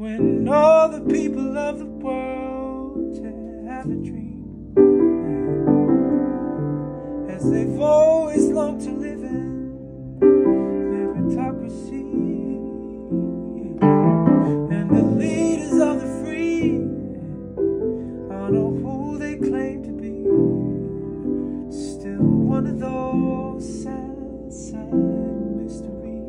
When all the people of the world have a dream, as they've always longed to live in meritocracy, and the leaders of the free are not who they claim to be, still one of those sad, sad mysteries.